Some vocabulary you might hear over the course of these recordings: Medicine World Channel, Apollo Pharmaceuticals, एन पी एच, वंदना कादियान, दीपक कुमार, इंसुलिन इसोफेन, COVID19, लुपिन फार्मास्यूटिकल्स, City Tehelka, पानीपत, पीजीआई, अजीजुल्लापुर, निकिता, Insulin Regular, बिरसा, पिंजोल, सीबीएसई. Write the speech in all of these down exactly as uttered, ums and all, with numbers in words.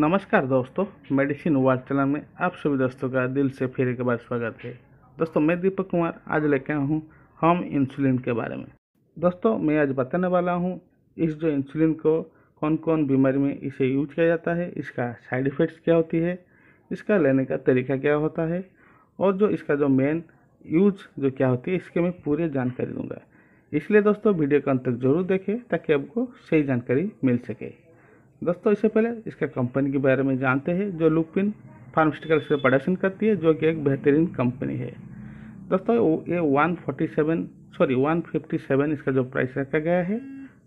नमस्कार दोस्तों, medicine world channel में आप सभी दोस्तों का दिल से फिर एक बार स्वागत है। दोस्तों, मैं दीपक कुमार आज लेके आया हूँ होम इंसुलिन के बारे में। दोस्तों, मैं आज बताने वाला हूँ इस जो इंसुलिन को कौन कौन बीमारी में इसे यूज किया जाता है, इसका साइड इफ़ेक्ट्स क्या होती है, इसका लेने का तरीका क्या होता है और जो इसका जो मेन यूज जो क्या होती है, इसके मैं पूरी जानकारी दूँगा। इसलिए दोस्तों वीडियो को अंत तक जरूर देखें ताकि आपको सही जानकारी मिल सके। दोस्तों, इससे पहले इसका कंपनी के बारे में जानते हैं जो लुपिन फार्मास्यूटिकल्स से प्रोडक्शन करती है, जो कि एक बेहतरीन कंपनी है। दोस्तों, ये one forty seven sorry one fifty seven इसका जो प्राइस रखा गया है,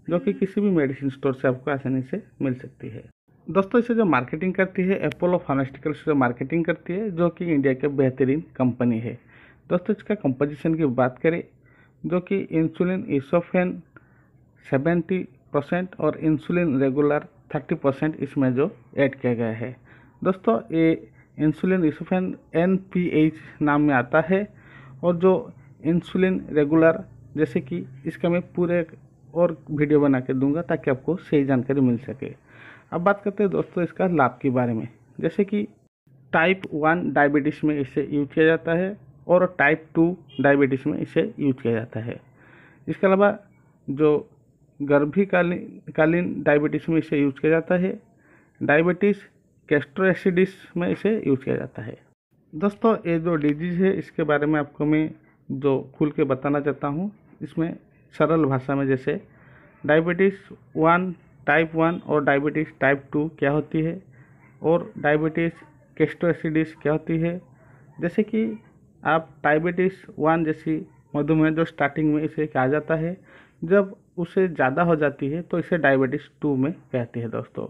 जो कि किसी भी मेडिसिन स्टोर से आपको आसानी से मिल सकती है। दोस्तों, इसे जो मार्केटिंग करती है अपोलो फार्मास्यूटिकल्स से मार्केटिंग करती है, जो कि इंडिया की बेहतरीन कंपनी है। दोस्तों, इसका कंपोजिशन की बात करें जो कि इंसुलिन इसोफेन सेवेंटी परसेंट और इंसुलिन रेगुलर थर्टी परसेंट इसमें जो ऐड किया गया है। दोस्तों, ये इंसुलिन इसोफेन एन पी एच नाम में आता है और जो इंसुलिन रेगुलर जैसे कि इसका मैं पूरे और वीडियो बना के दूंगा ताकि आपको सही जानकारी मिल सके। अब बात करते हैं दोस्तों इसका लाभ के बारे में, जैसे कि टाइप वन डायबिटीज़ में इसे यूज किया जाता है और टाइप टू डायबिटीज़ में इसे यूज किया जाता है। इसके अलावा जो गर्भकालीन कालीन डायबिटीज़ में इसे यूज किया जाता है, डायबिटीज़ गैस्ट्रोएसिडिस में इसे यूज किया जाता है। दोस्तों, ये जो डिजीज़ है इसके बारे में आपको मैं जो खुल के बताना चाहता हूँ इसमें सरल भाषा में, जैसे डायबिटीज़ वन टाइप वन और डायबिटीज़ टाइप टू क्या होती है और डायबिटीज़ गैस्ट्रोएसिडिस क्या होती है। जैसे कि आप डायबिटीज़ वन जैसी मधुमेह जो स्टार्टिंग में इसे कहा जाता है, जब उसे ज़्यादा हो जाती है तो इसे डायबिटीज़ टू में कहते हैं। दोस्तों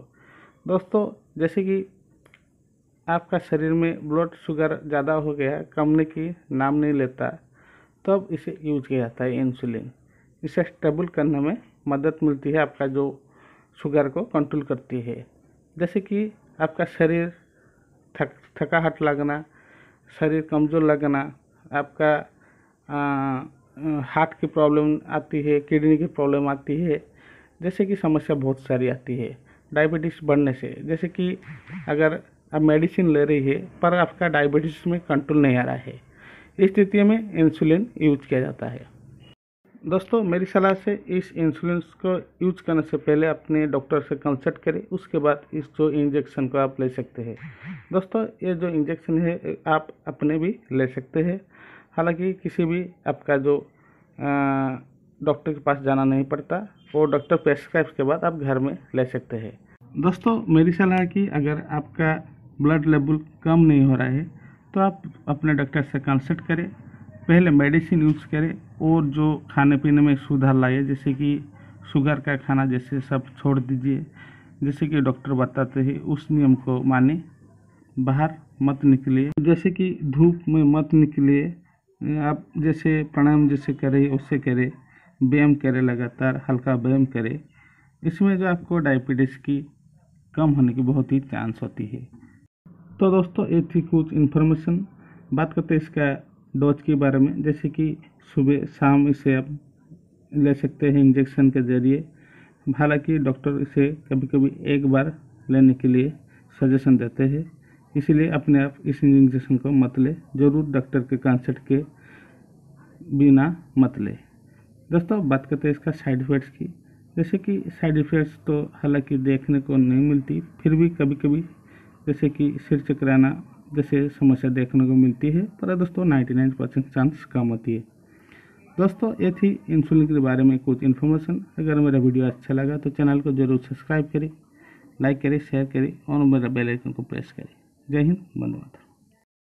दोस्तों जैसे कि आपका शरीर में ब्लड शुगर ज़्यादा हो गया, कमने की नाम नहीं लेता, तब तो इसे यूज किया जाता है इंसुलिन। इसे स्टेबल करने में मदद मिलती है, आपका जो शुगर को कंट्रोल करती है। जैसे कि आपका शरीर थक थकावट लगना, शरीर कमज़ोर लगना, आपका आ, हार्ट की प्रॉब्लम आती है, किडनी की प्रॉब्लम आती है, जैसे कि समस्या बहुत सारी आती है डायबिटीज़ बढ़ने से। जैसे कि अगर आप मेडिसिन ले रही है पर आपका डायबिटीज़ में कंट्रोल नहीं आ रहा है, इस स्थिति में इंसुलिन यूज किया जाता है। दोस्तों, मेरी सलाह से इस इंसुलिन को यूज करने से पहले अपने डॉक्टर से कंसल्ट करें, उसके बाद इस जो इंजेक्शन को आप ले सकते हैं। दोस्तों, ये जो इंजेक्शन है आप अपने भी ले सकते हैं, हालांकि किसी भी आपका जो डॉक्टर के पास जाना नहीं पड़ता, वो डॉक्टर प्रेस्क्राइब के बाद आप घर में ले सकते हैं। दोस्तों, मेरी सलाह है कि अगर आपका ब्लड लेवल कम नहीं हो रहा है तो आप अपने डॉक्टर से कंसल्ट करें, पहले मेडिसिन यूज़ करें और जो खाने पीने में सुधार लाइए, जैसे कि शुगर का खाना जैसे सब छोड़ दीजिए, जैसे कि डॉक्टर बताते हैं उस नियम को माने, बाहर मत निकलिए, जैसे कि धूप में मत निकलिए, आप जैसे प्राणायाम जैसे करें उससे करें, व्यायाम करें, लगातार हल्का व्यायाम करें। इसमें जो आपको डायबिटीज़ की कम होने की बहुत ही चांस होती है। तो दोस्तों, ये थी कुछ इन्फॉर्मेशन। बात करते हैं इसका डोज के बारे में, जैसे कि सुबह शाम इसे आप ले सकते हैं इंजेक्शन के जरिए। हालांकि डॉक्टर इसे कभी कभी एक बार लेने के लिए सजेशन देते हैं, इसलिए अपने आप इस इंजेक्शन को मत ले, जरूर डॉक्टर के कंसल्ट के बिना मत ले। दोस्तों, बात करते हैं इसका साइड इफ़ेक्ट्स की, जैसे कि साइड इफ़ेक्ट्स तो हालांकि देखने को नहीं मिलती, फिर भी कभी कभी जैसे कि सिर चकराना जैसे समस्या देखने को मिलती है, पर दोस्तों नाइन्टी नाइन परसेंट चांस कम होती है। दोस्तों, ये थी इंसुलिन के बारे में कुछ इन्फॉर्मेशन। अगर मेरा वीडियो अच्छा लगा तो चैनल को जरूर सब्सक्राइब करें, लाइक करें, शेयर करें और मेरा बेल आइकन को प्रेस करें। जय हिंद, धन्यवाद।